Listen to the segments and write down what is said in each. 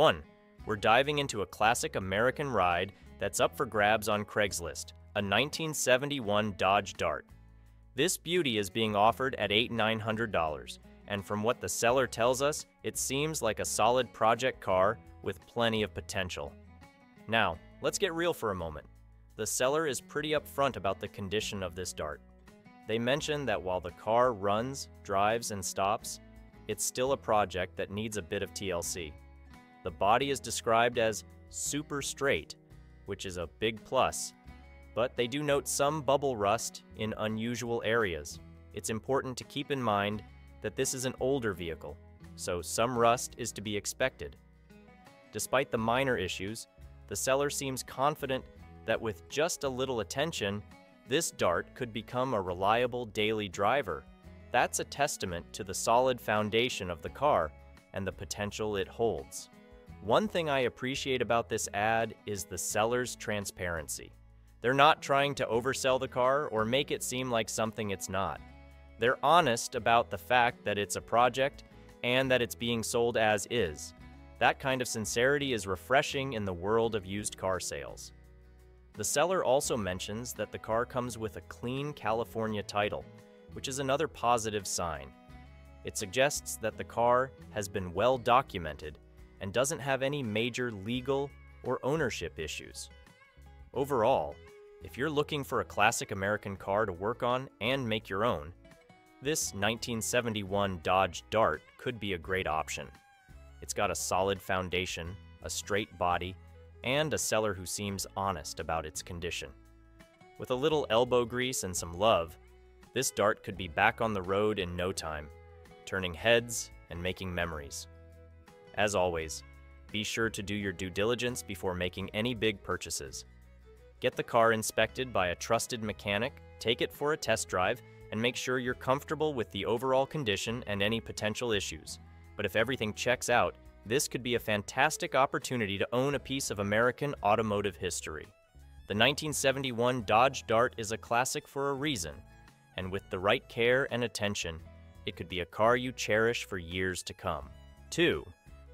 1. We're diving into a classic American ride that's up for grabs on Craigslist, a 1971 Dodge Dart. This beauty is being offered at $8,900, and from what the seller tells us, it seems like a solid project car with plenty of potential. Now, let's get real for a moment. The seller is pretty upfront about the condition of this Dart. They mention that while the car runs, drives, and stops, it's still a project that needs a bit of TLC. The body is described as super straight, which is a big plus, but they do note some bubble rust in unusual areas. It's important to keep in mind that this is an older vehicle, so some rust is to be expected. Despite the minor issues, the seller seems confident that with just a little attention, this Dart could become a reliable daily driver. That's a testament to the solid foundation of the car and the potential it holds. One thing I appreciate about this ad is the seller's transparency. They're not trying to oversell the car or make it seem like something it's not. They're honest about the fact that it's a project and that it's being sold as is. That kind of sincerity is refreshing in the world of used car sales. The seller also mentions that the car comes with a clean California title, which is another positive sign. It suggests that the car has been well documented and doesn't have any major legal or ownership issues. Overall, if you're looking for a classic American car to work on and make your own, this 1971 Dodge Dart could be a great option. It's got a solid foundation, a straight body, and a seller who seems honest about its condition. With a little elbow grease and some love, this Dart could be back on the road in no time, turning heads and making memories. As always, be sure to do your due diligence before making any big purchases. Get the car inspected by a trusted mechanic, take it for a test drive, and make sure you're comfortable with the overall condition and any potential issues. But if everything checks out, this could be a fantastic opportunity to own a piece of American automotive history. The 1971 Dodge Dart is a classic for a reason, and with the right care and attention, it could be a car you cherish for years to come. 2.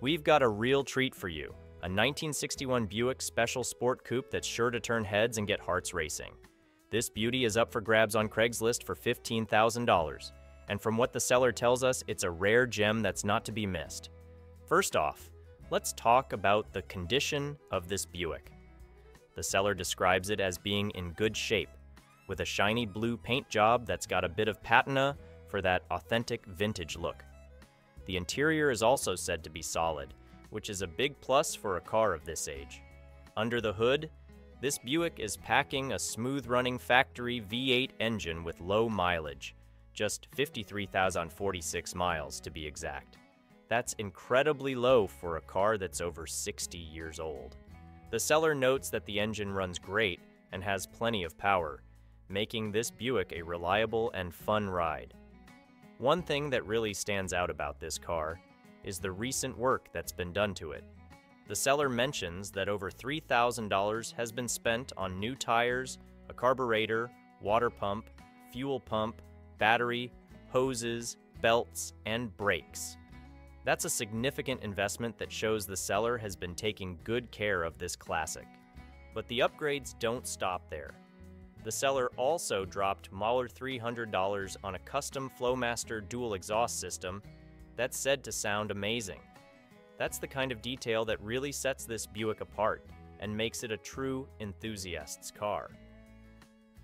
We've got a real treat for you, a 1961 Buick Special Sport Coupe that's sure to turn heads and get hearts racing. This beauty is up for grabs on Craigslist for $15,000, and from what the seller tells us, it's a rare gem that's not to be missed. First off, let's talk about the condition of this Buick. The seller describes it as being in good shape, with a shiny blue paint job that's got a bit of patina for that authentic vintage look. The interior is also said to be solid, which is a big plus for a car of this age. Under the hood, this Buick is packing a smooth-running factory V8 engine with low mileage, just 53,046 miles to be exact. That's incredibly low for a car that's over 60 years old. The seller notes that the engine runs great and has plenty of power, making this Buick a reliable and fun ride. One thing that really stands out about this car is the recent work that's been done to it. The seller mentions that over $3,000 has been spent on new tires, a carburetor, water pump, fuel pump, battery, hoses, belts, and brakes. That's a significant investment that shows the seller has been taking good care of this classic. But the upgrades don't stop there. The seller also dropped $300 on a custom Flowmaster dual exhaust system that's said to sound amazing. That's the kind of detail that really sets this Buick apart and makes it a true enthusiast's car.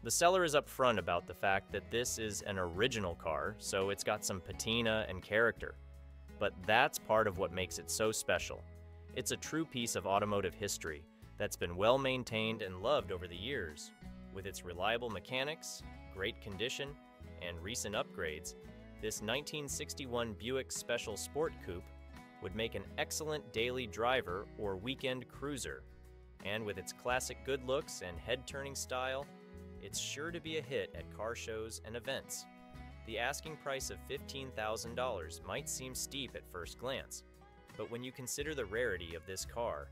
The seller is upfront about the fact that this is an original car, so it's got some patina and character. But that's part of what makes it so special. It's a true piece of automotive history that's been well maintained and loved over the years. With its reliable mechanics, great condition, and recent upgrades, this 1961 Buick Special Sport Coupe would make an excellent daily driver or weekend cruiser. And with its classic good looks and head-turning style, it's sure to be a hit at car shows and events. The asking price of $15,000 might seem steep at first glance, but when you consider the rarity of this car,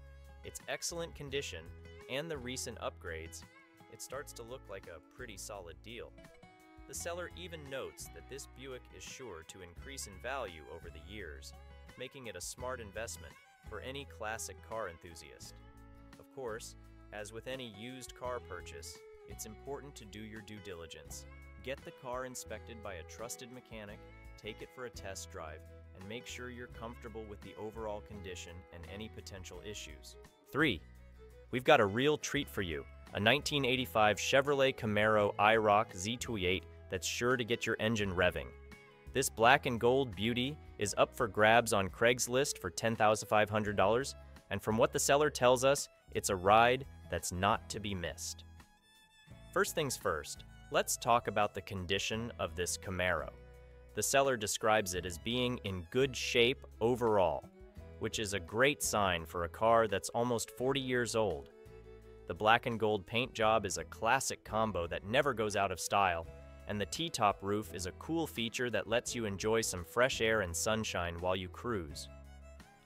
its excellent condition, and the recent upgrades, it starts to look like a pretty solid deal. The seller even notes that this Buick is sure to increase in value over the years, making it a smart investment for any classic car enthusiast. Of course, as with any used car purchase, it's important to do your due diligence. Get the car inspected by a trusted mechanic, take it for a test drive, and make sure you're comfortable with the overall condition and any potential issues. 3. We've got a real treat for you, a 1985 Chevrolet Camaro IROC Z28 that's sure to get your engine revving. This black and gold beauty is up for grabs on Craigslist for $10,500, and from what the seller tells us, it's a ride that's not to be missed. First things first, let's talk about the condition of this Camaro. The seller describes it as being in good shape overall, which is a great sign for a car that's almost 40 years old. The black and gold paint job is a classic combo that never goes out of style, and the T-top roof is a cool feature that lets you enjoy some fresh air and sunshine while you cruise.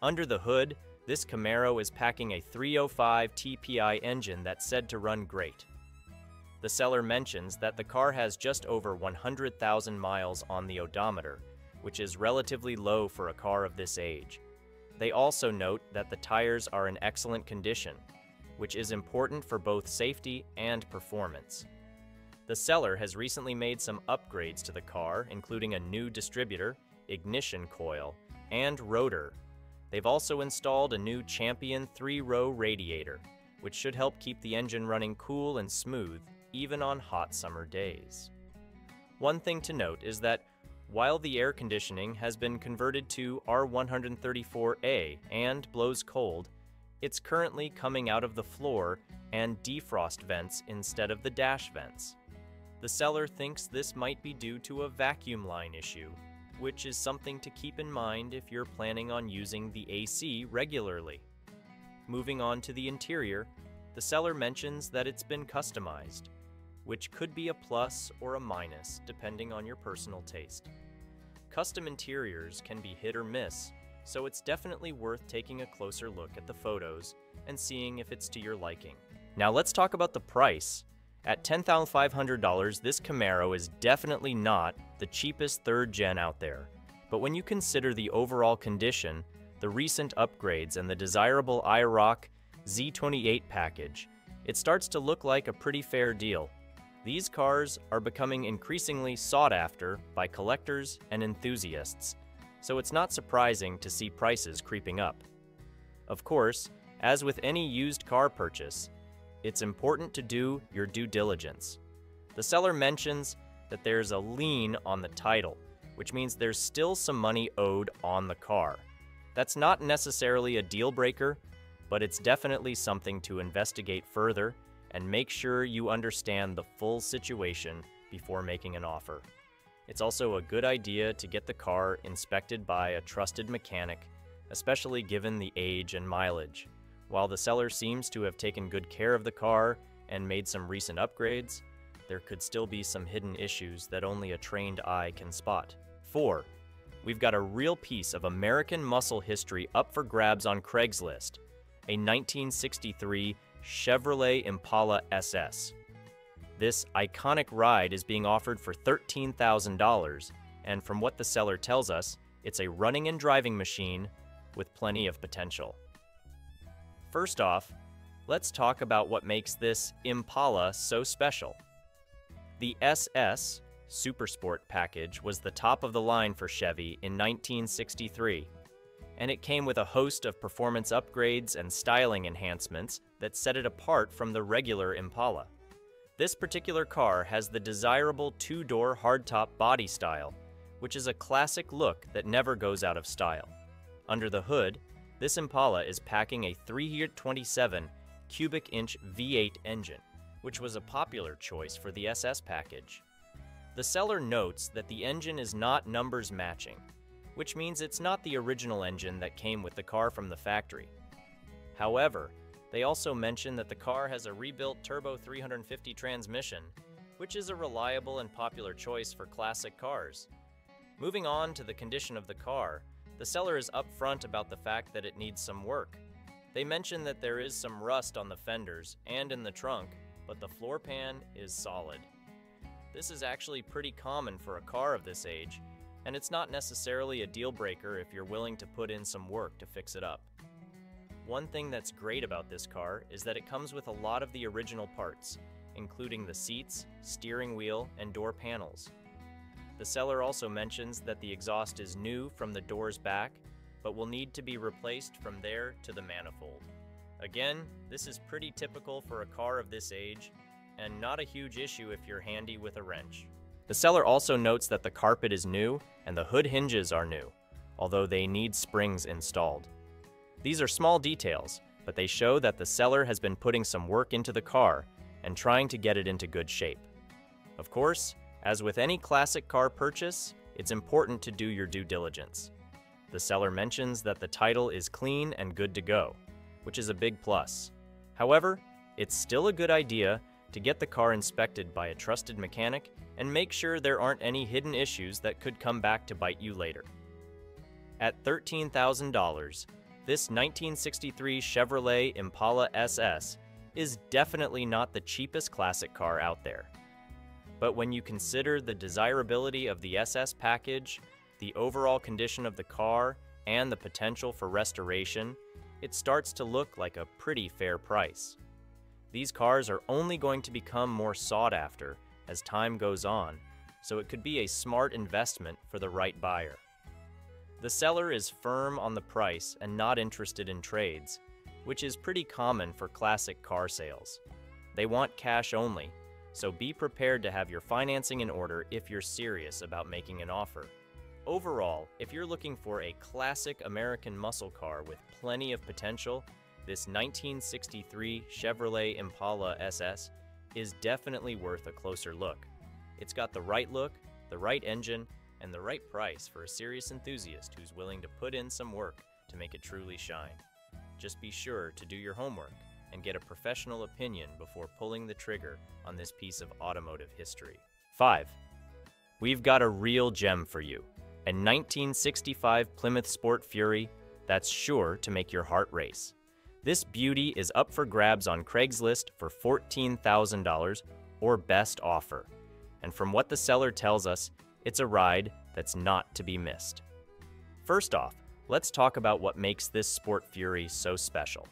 Under the hood, this Camaro is packing a 305 TPI engine that's said to run great. The seller mentions that the car has just over 100,000 miles on the odometer, which is relatively low for a car of this age. They also note that the tires are in excellent condition, which is important for both safety and performance. The seller has recently made some upgrades to the car, including a new distributor, ignition coil, and rotor. They've also installed a new Champion 3-row radiator, which should help keep the engine running cool and smooth, even on hot summer days. One thing to note is that while the air conditioning has been converted to R134A and blows cold, it's currently coming out of the floor and defrost vents instead of the dash vents. The seller thinks this might be due to a vacuum line issue, which is something to keep in mind if you're planning on using the AC regularly. Moving on to the interior, the seller mentions that it's been customized, which could be a plus or a minus depending on your personal taste. Custom interiors can be hit or miss, so it's definitely worth taking a closer look at the photos and seeing if it's to your liking. Now let's talk about the price. At $10,500, this Camaro is definitely not the cheapest third gen out there, but when you consider the overall condition, the recent upgrades, and the desirable IROC Z28 package, it starts to look like a pretty fair deal. These cars are becoming increasingly sought after by collectors and enthusiasts, so it's not surprising to see prices creeping up. Of course, as with any used car purchase, it's important to do your due diligence. The seller mentions that there's a lien on the title, which means there's still some money owed on the car. That's not necessarily a deal breaker, but it's definitely something to investigate further and make sure you understand the full situation before making an offer. It's also a good idea to get the car inspected by a trusted mechanic, especially given the age and mileage. While the seller seems to have taken good care of the car and made some recent upgrades, there could still be some hidden issues that only a trained eye can spot. 4. We've got a real piece of American muscle history up for grabs on Craigslist, a 1963 Chevrolet Impala SS. This iconic ride is being offered for $13,000, and from what the seller tells us, it's a running and driving machine with plenty of potential. First off, let's talk about what makes this Impala so special. The SS Supersport package was the top of the line for Chevy in 1963, and it came with a host of performance upgrades and styling enhancements that set it apart from the regular Impala. This particular car has the desirable two-door hardtop body style, which is a classic look that never goes out of style. Under the hood, this Impala is packing a 327 cubic inch V8 engine, which was a popular choice for the SS package. The seller notes that the engine is not numbers matching, which means it's not the original engine that came with the car from the factory. However, they also mention that the car has a rebuilt Turbo 350 transmission, which is a reliable and popular choice for classic cars. Moving on to the condition of the car, the seller is upfront about the fact that it needs some work. They mention that there is some rust on the fenders and in the trunk, but the floor pan is solid. This is actually pretty common for a car of this age, and it's not necessarily a deal breaker if you're willing to put in some work to fix it up. One thing that's great about this car is that it comes with a lot of the original parts, including the seats, steering wheel, and door panels. The seller also mentions that the exhaust is new from the door's back, but will need to be replaced from there to the manifold. Again, this is pretty typical for a car of this age, and not a huge issue if you're handy with a wrench. The seller also notes that the carpet is new and the hood hinges are new, although they need springs installed. These are small details, but they show that the seller has been putting some work into the car and trying to get it into good shape. Of course, as with any classic car purchase, it's important to do your due diligence. The seller mentions that the title is clean and good to go, which is a big plus. However, it's still a good idea to get the car inspected by a trusted mechanic and make sure there aren't any hidden issues that could come back to bite you later. At $13,000, this 1963 Chevrolet Impala SS is definitely not the cheapest classic car out there. But when you consider the desirability of the SS package, the overall condition of the car, and the potential for restoration, it starts to look like a pretty fair price. These cars are only going to become more sought after as time goes on, so it could be a smart investment for the right buyer. The seller is firm on the price and not interested in trades, which is pretty common for classic car sales. They want cash only, so be prepared to have your financing in order if you're serious about making an offer. Overall, if you're looking for a classic American muscle car with plenty of potential, this 1963 Chevrolet Impala SS is definitely worth a closer look. It's got the right look, the right engine, and the right price for a serious enthusiast who's willing to put in some work to make it truly shine. Just be sure to do your homework and get a professional opinion before pulling the trigger on this piece of automotive history. 5. We've got a real gem for you. A 1965 Plymouth Sport Fury that's sure to make your heart race. This beauty is up for grabs on Craigslist for $14,000 or best offer. And from what the seller tells us, it's a ride that's not to be missed. First off, let's talk about what makes this Sport Fury so special.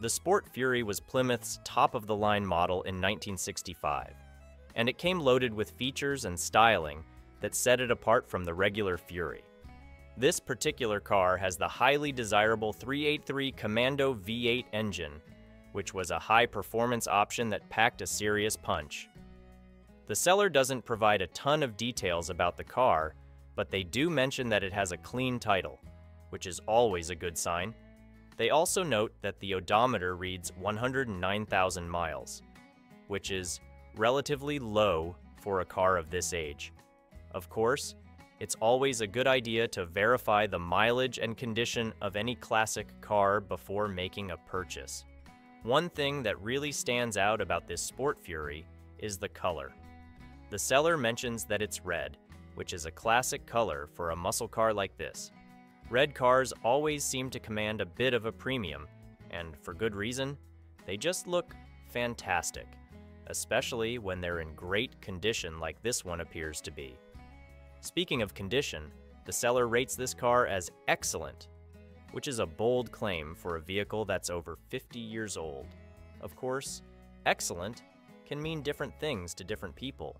The Sport Fury was Plymouth's top-of-the-line model in 1965, and it came loaded with features and styling that set it apart from the regular Fury. This particular car has the highly desirable 383 Commando V8 engine, which was a high-performance option that packed a serious punch. The seller doesn't provide a ton of details about the car, but they do mention that it has a clean title, which is always a good sign. They also note that the odometer reads 109,000 miles, which is relatively low for a car of this age. Of course, it's always a good idea to verify the mileage and condition of any classic car before making a purchase. One thing that really stands out about this Sport Fury is the color. The seller mentions that it's red, which is a classic color for a muscle car like this. Red cars always seem to command a bit of a premium, and for good reason. They just look fantastic, especially when they're in great condition like this one appears to be. Speaking of condition, the seller rates this car as excellent, which is a bold claim for a vehicle that's over 50 years old. Of course, excellent can mean different things to different people,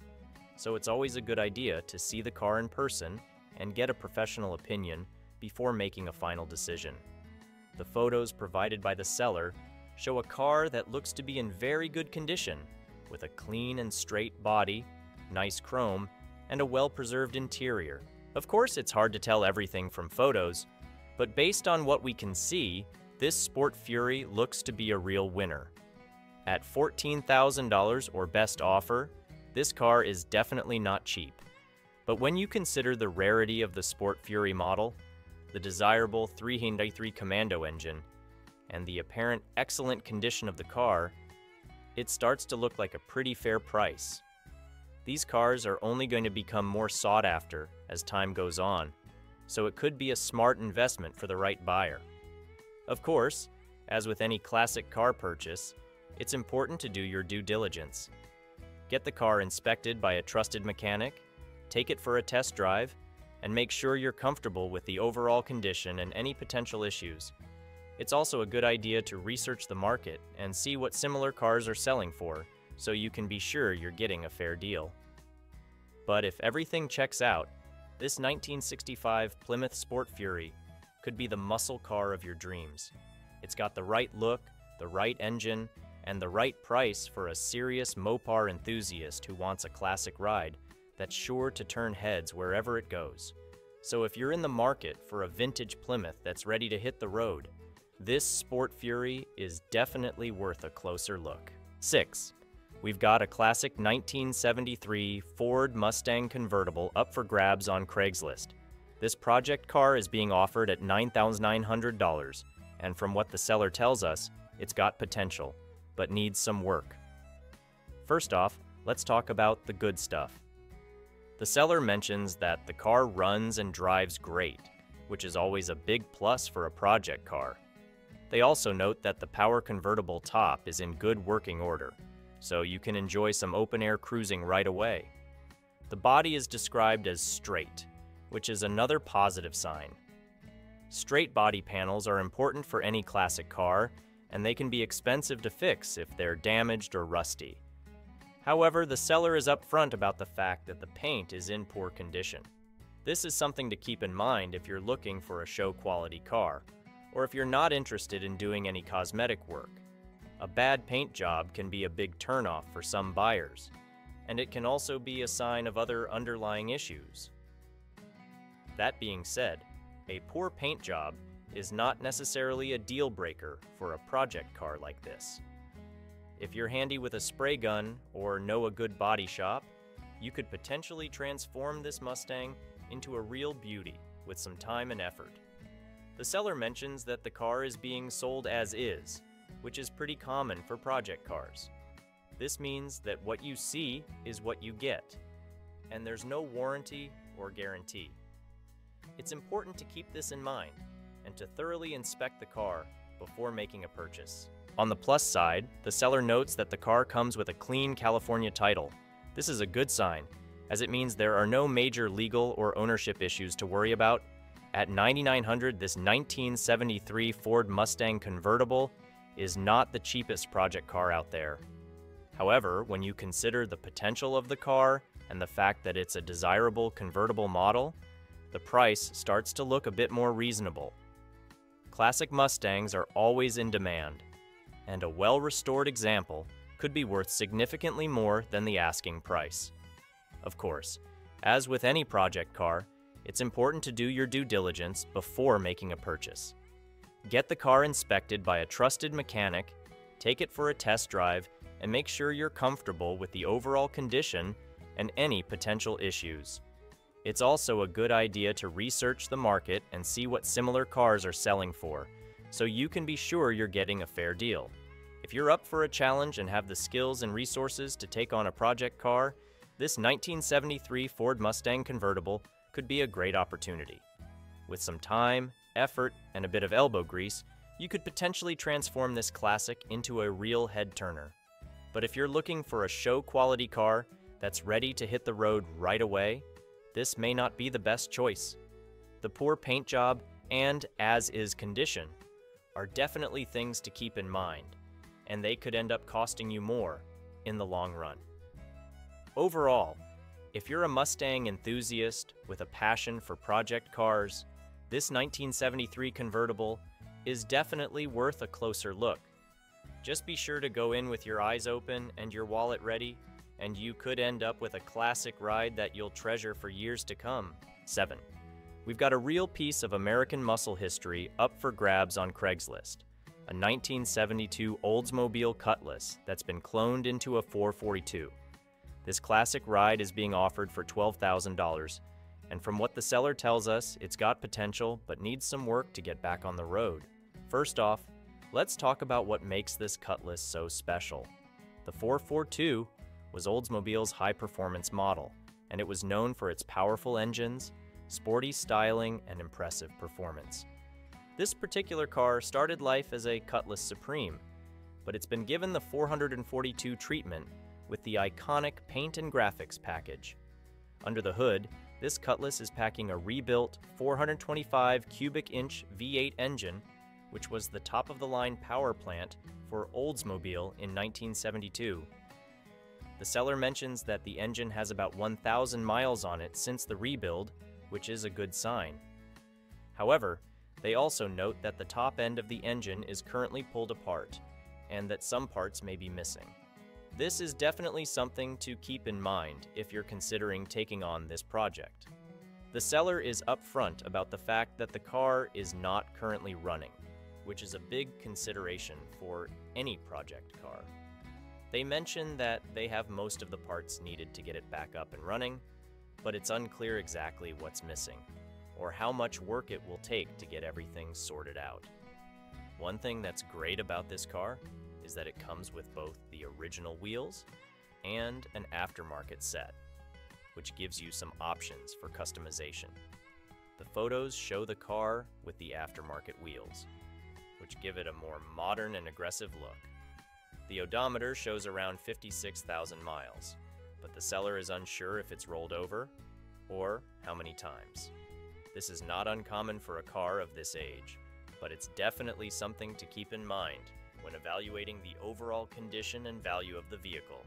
so it's always a good idea to see the car in person and get a professional opinion before making a final decision. The photos provided by the seller show a car that looks to be in very good condition, with a clean and straight body, nice chrome, and a well-preserved interior. Of course, it's hard to tell everything from photos, but based on what we can see, this Sport Fury looks to be a real winner. At $14,000 or best offer, this car is definitely not cheap. But when you consider the rarity of the Sport Fury model, the desirable 383 Commando engine, and the apparent excellent condition of the car, it starts to look like a pretty fair price. These cars are only going to become more sought after as time goes on, so it could be a smart investment for the right buyer. Of course, as with any classic car purchase, it's important to do your due diligence. Get the car inspected by a trusted mechanic, take it for a test drive, and make sure you're comfortable with the overall condition and any potential issues. It's also a good idea to research the market and see what similar cars are selling for, so you can be sure you're getting a fair deal. But if everything checks out, this 1965 Plymouth Sport Fury could be the muscle car of your dreams. It's got the right look, the right engine, and the right price for a serious Mopar enthusiast who wants a classic ride that's sure to turn heads wherever it goes. So if you're in the market for a vintage Plymouth that's ready to hit the road, this Sport Fury is definitely worth a closer look. 6. We've got a classic 1973 Ford Mustang convertible up for grabs on Craigslist. This project car is being offered at $9,900, and from what the seller tells us, it's got potential, but needs some work. First off, let's talk about the good stuff. The seller mentions that the car runs and drives great, which is always a big plus for a project car. They also note that the power convertible top is in good working order, so you can enjoy some open-air cruising right away. The body is described as straight, which is another positive sign. Straight body panels are important for any classic car, and they can be expensive to fix if they're damaged or rusty. However, the seller is upfront about the fact that the paint is in poor condition. This is something to keep in mind if you're looking for a show-quality car, or if you're not interested in doing any cosmetic work. A bad paint job can be a big turnoff for some buyers, and it can also be a sign of other underlying issues. That being said, a poor paint job is not necessarily a deal breaker for a project car like this. If you're handy with a spray gun or know a good body shop, you could potentially transform this Mustang into a real beauty with some time and effort. The seller mentions that the car is being sold as is, which is pretty common for project cars. This means that what you see is what you get, and there's no warranty or guarantee. It's important to keep this in mind and to thoroughly inspect the car before making a purchase. On the plus side, the seller notes that the car comes with a clean California title. This is a good sign, as it means there are no major legal or ownership issues to worry about. At $9,900, this 1973 Ford Mustang convertible is not the cheapest project car out there. However, when you consider the potential of the car and the fact that it's a desirable convertible model, the price starts to look a bit more reasonable. Classic Mustangs are always in demand, and a well-restored example could be worth significantly more than the asking price. Of course, as with any project car, it's important to do your due diligence before making a purchase. Get the car inspected by a trusted mechanic, take it for a test drive, and make sure you're comfortable with the overall condition and any potential issues. It's also a good idea to research the market and see what similar cars are selling for, so you can be sure you're getting a fair deal. If you're up for a challenge and have the skills and resources to take on a project car, this 1973 Ford Mustang convertible could be a great opportunity. With some time, effort, and a bit of elbow grease, you could potentially transform this classic into a real head-turner. But if you're looking for a show-quality car that's ready to hit the road right away, this may not be the best choice. The poor paint job and as-is condition are definitely things to keep in mind, and they could end up costing you more in the long run. Overall, if you're a Mustang enthusiast with a passion for project cars, this 1973 convertible is definitely worth a closer look. Just be sure to go in with your eyes open and your wallet ready, and you could end up with a classic ride that you'll treasure for years to come. 7. We've got a real piece of American muscle history up for grabs on Craigslist, a 1972 Oldsmobile Cutlass that's been cloned into a 442. This classic ride is being offered for $12,000, and from what the seller tells us, it's got potential but needs some work to get back on the road. First off, let's talk about what makes this Cutlass so special. The 442 was Oldsmobile's high-performance model, and it was known for its powerful engines, sporty styling, and impressive performance. This particular car started life as a Cutlass Supreme, but it's been given the 442 treatment with the iconic paint and graphics package. Under the hood, this Cutlass is packing a rebuilt 425 cubic inch V8 engine which was the top-of-the-line power plant for Oldsmobile in 1972. The seller mentions that the engine has about 1,000 miles on it since the rebuild, which is a good sign. However, they also note that the top end of the engine is currently pulled apart, and that some parts may be missing. This is definitely something to keep in mind if you're considering taking on this project. The seller is upfront about the fact that the car is not currently running, which is a big consideration for any project car. They mention that they have most of the parts needed to get it back up and running, but it's unclear exactly what's missing, or how much work it will take to get everything sorted out. One thing that's great about this car is that it comes with both the original wheels and an aftermarket set, which gives you some options for customization. The photos show the car with the aftermarket wheels, which give it a more modern and aggressive look. The odometer shows around 56,000 miles, but the seller is unsure if it's rolled over or how many times. This is not uncommon for a car of this age, but it's definitely something to keep in mind when evaluating the overall condition and value of the vehicle.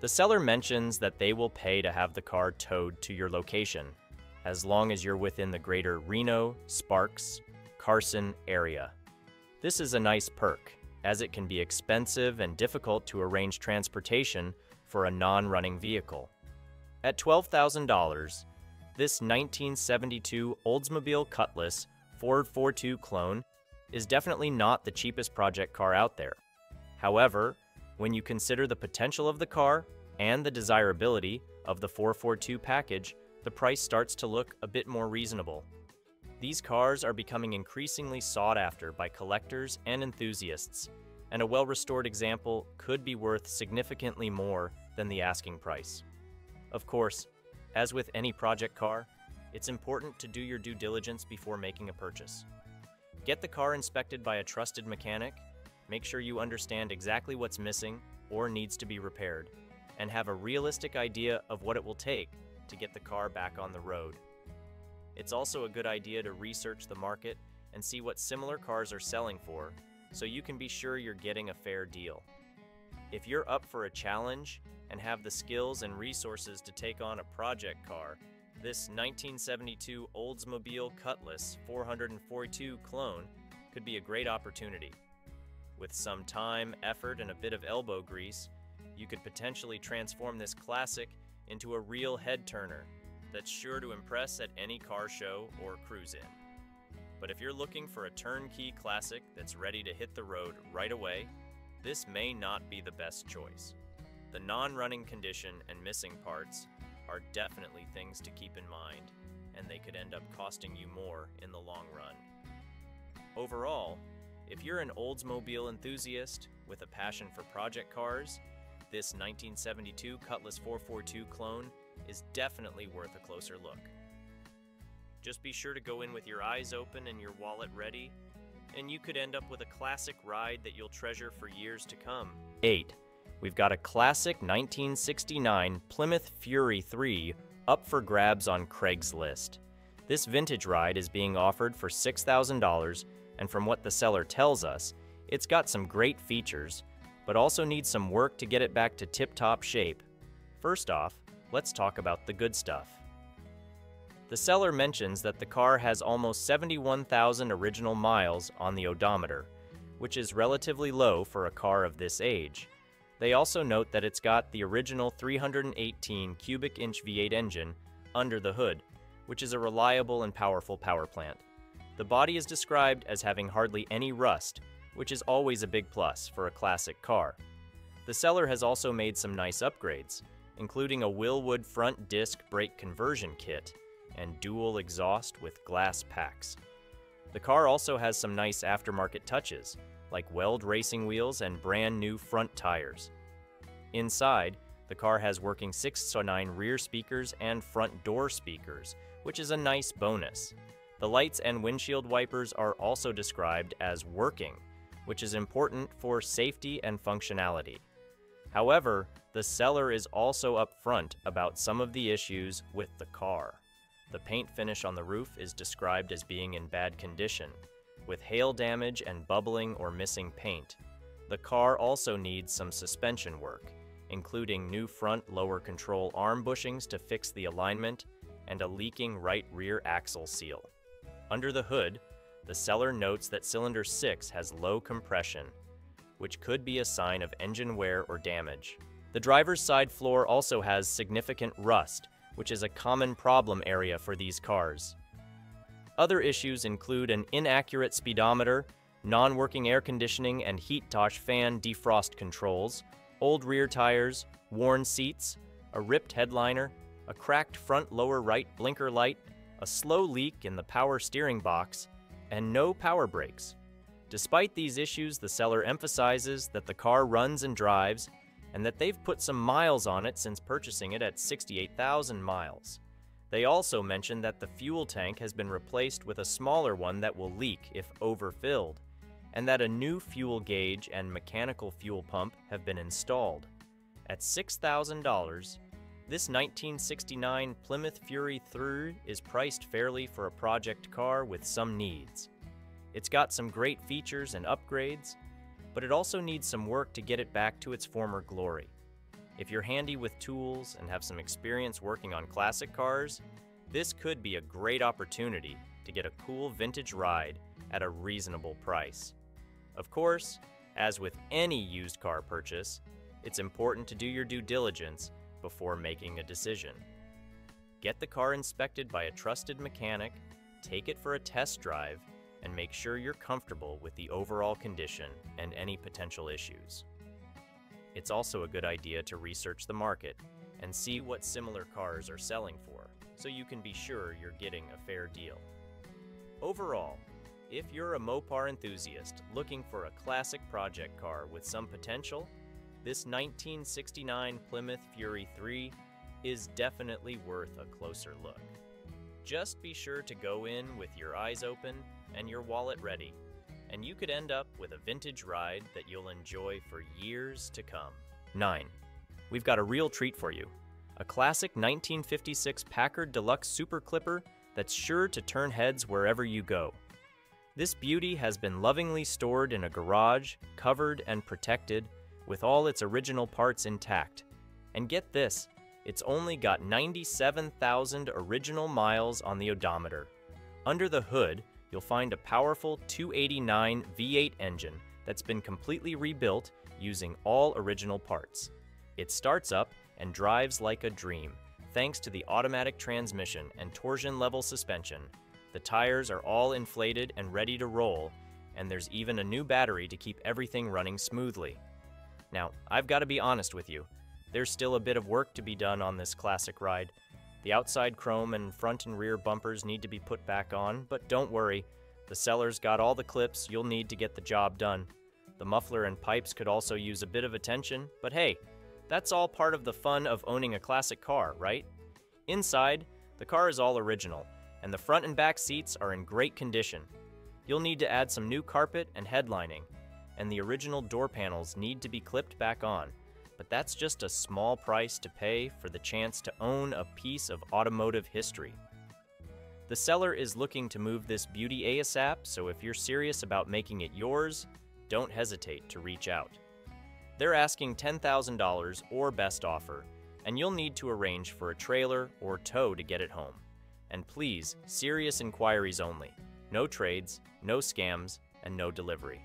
The seller mentions that they will pay to have the car towed to your location, as long as you're within the greater Reno, Sparks, Carson area. This is a nice perk, as it can be expensive and difficult to arrange transportation for a non-running vehicle. At $12,000, this 1972 Oldsmobile Cutlass 442 clone is definitely not the cheapest project car out there. However, when you consider the potential of the car and the desirability of the 442 package, the price starts to look a bit more reasonable. These cars are becoming increasingly sought after by collectors and enthusiasts, and a well-restored example could be worth significantly more than the asking price. Of course, as with any project car, it's important to do your due diligence before making a purchase. Get the car inspected by a trusted mechanic. Make sure you understand exactly what's missing or needs to be repaired, and have a realistic idea of what it will take to get the car back on the road. It's also a good idea to research the market and see what similar cars are selling for, so you can be sure you're getting a fair deal. If you're up for a challenge and have the skills and resources to take on a project car, this 1972 Oldsmobile Cutlass 442 clone could be a great opportunity. With some time, effort, and a bit of elbow grease, you could potentially transform this classic into a real head-turner that's sure to impress at any car show or cruise-in. But if you're looking for a turnkey classic that's ready to hit the road right away, this may not be the best choice. The non-running condition and missing parts are definitely things to keep in mind, and they could end up costing you more in the long run. Overall, if you're an Oldsmobile enthusiast with a passion for project cars, this 1972 Cutlass 442 clone is definitely worth a closer look. Just be sure to go in with your eyes open and your wallet ready, and you could end up with a classic ride that you'll treasure for years to come. 8. We've got a classic 1969 Plymouth Fury III up for grabs on Craigslist. This vintage ride is being offered for $6,000, and from what the seller tells us, it's got some great features, but also needs some work to get it back to tip-top shape. First off, let's talk about the good stuff. The seller mentions that the car has almost 71,000 original miles on the odometer, which is relatively low for a car of this age. They also note that it's got the original 318 cubic inch V8 engine under the hood, which is a reliable and powerful power plant. The body is described as having hardly any rust, which is always a big plus for a classic car. The seller has also made some nice upgrades, including a Wilwood front disc brake conversion kit and dual exhaust with glass packs. The car also has some nice aftermarket touches, like weld racing wheels and brand new front tires. Inside, the car has working 6-9 rear speakers and front door speakers, which is a nice bonus. The lights and windshield wipers are also described as working, which is important for safety and functionality. However, the seller is also upfront about some of the issues with the car. The paint finish on the roof is described as being in bad condition, with hail damage and bubbling or missing paint. The car also needs some suspension work, including new front lower control arm bushings to fix the alignment and a leaking right rear axle seal. Under the hood, the seller notes that cylinder 6 has low compression, which could be a sign of engine wear or damage. The driver's side floor also has significant rust, which is a common problem area for these cars. Other issues include an inaccurate speedometer, non-working air conditioning and heat-tosh fan defrost controls, old rear tires, worn seats, a ripped headliner, a cracked front lower right blinker light, a slow leak in the power steering box, and no power brakes. Despite these issues, the seller emphasizes that the car runs and drives, and that they've put some miles on it since purchasing it at 68,000 miles. They also mention that the fuel tank has been replaced with a smaller one that will leak if overfilled, and that a new fuel gauge and mechanical fuel pump have been installed. At $6,000, this 1969 Plymouth Fury III is priced fairly for a project car with some needs. It's got some great features and upgrades, but it also needs some work to get it back to its former glory. If you're handy with tools and have some experience working on classic cars, this could be a great opportunity to get a cool vintage ride at a reasonable price. Of course, as with any used car purchase, it's important to do your due diligence before making a decision. Get the car inspected by a trusted mechanic, take it for a test drive, and make sure you're comfortable with the overall condition and any potential issues. It's also a good idea to research the market and see what similar cars are selling for, so you can be sure you're getting a fair deal. Overall, if you're a Mopar enthusiast looking for a classic project car with some potential, this 1969 Plymouth Fury III is definitely worth a closer look. Just be sure to go in with your eyes open and your wallet ready, and you could end up with a vintage ride that you'll enjoy for years to come. 9. We've got a real treat for you. A classic 1956 Packard Deluxe Super Clipper that's sure to turn heads wherever you go. This beauty has been lovingly stored in a garage, covered and protected, with all its original parts intact. And get this, it's only got 97,000 original miles on the odometer. Under the hood, you'll find a powerful 289 V8 engine that's been completely rebuilt using all original parts. It starts up and drives like a dream, thanks to the automatic transmission and torsion-level suspension. The tires are all inflated and ready to roll, and there's even a new battery to keep everything running smoothly. Now, I've got to be honest with you, there's still a bit of work to be done on this classic ride. The outside chrome and front and rear bumpers need to be put back on, but don't worry, the seller's got all the clips you'll need to get the job done. The muffler and pipes could also use a bit of attention, but hey, that's all part of the fun of owning a classic car, right? Inside, the car is all original, and the front and back seats are in great condition. You'll need to add some new carpet and headlining, and the original door panels need to be clipped back on. But that's just a small price to pay for the chance to own a piece of automotive history. The seller is looking to move this beauty ASAP, so if you're serious about making it yours, don't hesitate to reach out. They're asking $10,000 or best offer, and you'll need to arrange for a trailer or tow to get it home. And please, serious inquiries only. No trades, no scams, and no delivery.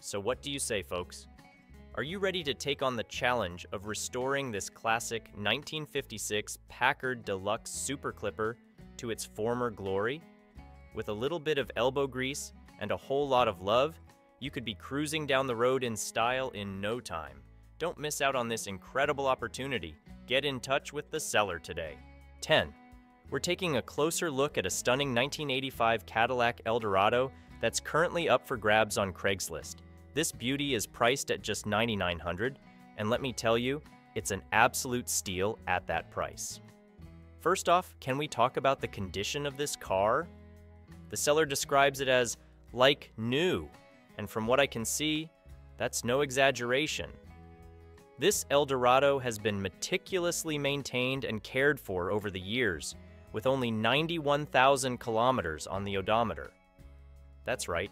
So what do you say, folks? Are you ready to take on the challenge of restoring this classic 1956 Packard Deluxe Super Clipper to its former glory? With a little bit of elbow grease and a whole lot of love, you could be cruising down the road in style in no time. Don't miss out on this incredible opportunity. Get in touch with the seller today. 10. We're taking a closer look at a stunning 1985 Cadillac Eldorado that's currently up for grabs on Craigslist. This beauty is priced at just $9,900, and let me tell you, it's an absolute steal at that price. First off, can we talk about the condition of this car? The seller describes it as like new, and from what I can see, that's no exaggeration. This Eldorado has been meticulously maintained and cared for over the years, with only 91,000 kilometers on the odometer. That's right.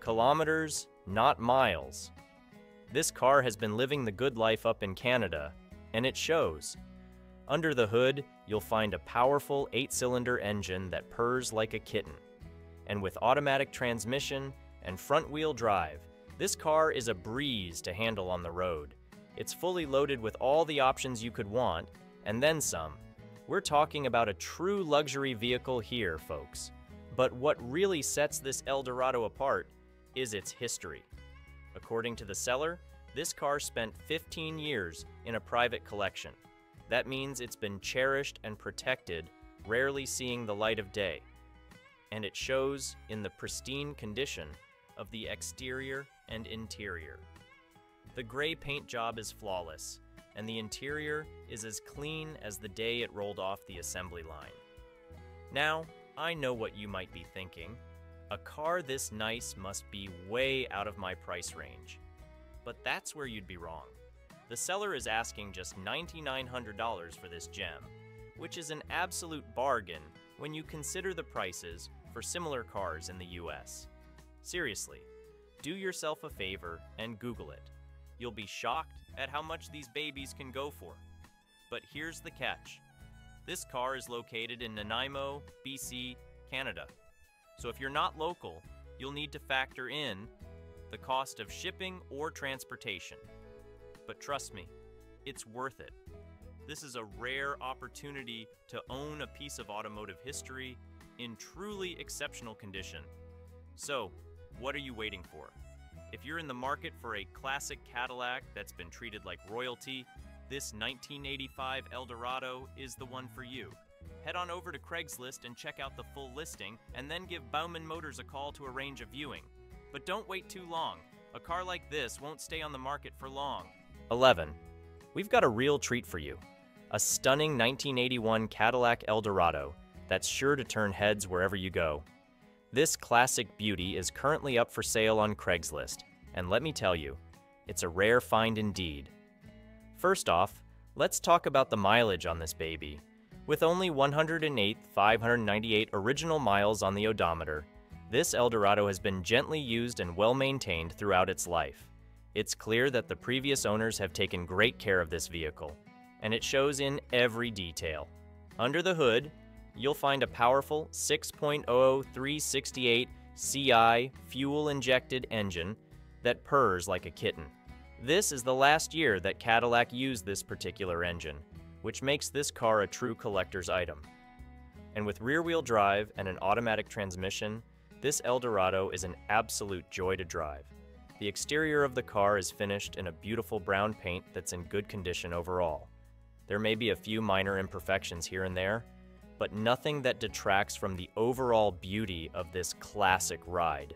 Kilometers, not miles. This car has been living the good life up in Canada, and it shows. Under the hood, you'll find a powerful 8-cylinder engine that purrs like a kitten. And with automatic transmission and front-wheel drive, this car is a breeze to handle on the road. It's fully loaded with all the options you could want, and then some. We're talking about a true luxury vehicle here, folks. But what really sets this Eldorado apart is its history. According to the seller, this car spent 15 years in a private collection. That means it's been cherished and protected, rarely seeing the light of day. And it shows in the pristine condition of the exterior and interior. The gray paint job is flawless, and the interior is as clean as the day it rolled off the assembly line. Now, I know what you might be thinking. A car this nice must be way out of my price range. But that's where you'd be wrong. The seller is asking just $9,900 for this gem, which is an absolute bargain when you consider the prices for similar cars in the US. Seriously, do yourself a favor and Google it. You'll be shocked at how much these babies can go for. But here's the catch. This car is located in Nanaimo, BC, Canada. So if you're not local, you'll need to factor in the cost of shipping or transportation. But trust me, it's worth it. This is a rare opportunity to own a piece of automotive history in truly exceptional condition. So, what are you waiting for? If you're in the market for a classic Cadillac that's been treated like royalty, this 1985 Eldorado is the one for you. Head on over to Craigslist and check out the full listing, and then give Bauman Motors a call to arrange a viewing. But don't wait too long. A car like this won't stay on the market for long. 11. We've got a real treat for you. A stunning 1981 Cadillac Eldorado that's sure to turn heads wherever you go. This classic beauty is currently up for sale on Craigslist, and let me tell you, it's a rare find indeed. First off, let's talk about the mileage on this baby. With only 108,598 original miles on the odometer, this Eldorado has been gently used and well-maintained throughout its life. It's clear that the previous owners have taken great care of this vehicle, and it shows in every detail. Under the hood, you'll find a powerful 6.00368 CI fuel-injected engine that purrs like a kitten. This is the last year that Cadillac used this particular engine, which makes this car a true collector's item. And with rear-wheel drive and an automatic transmission, this Eldorado is an absolute joy to drive. The exterior of the car is finished in a beautiful brown paint that's in good condition overall. There may be a few minor imperfections here and there, but nothing that detracts from the overall beauty of this classic ride.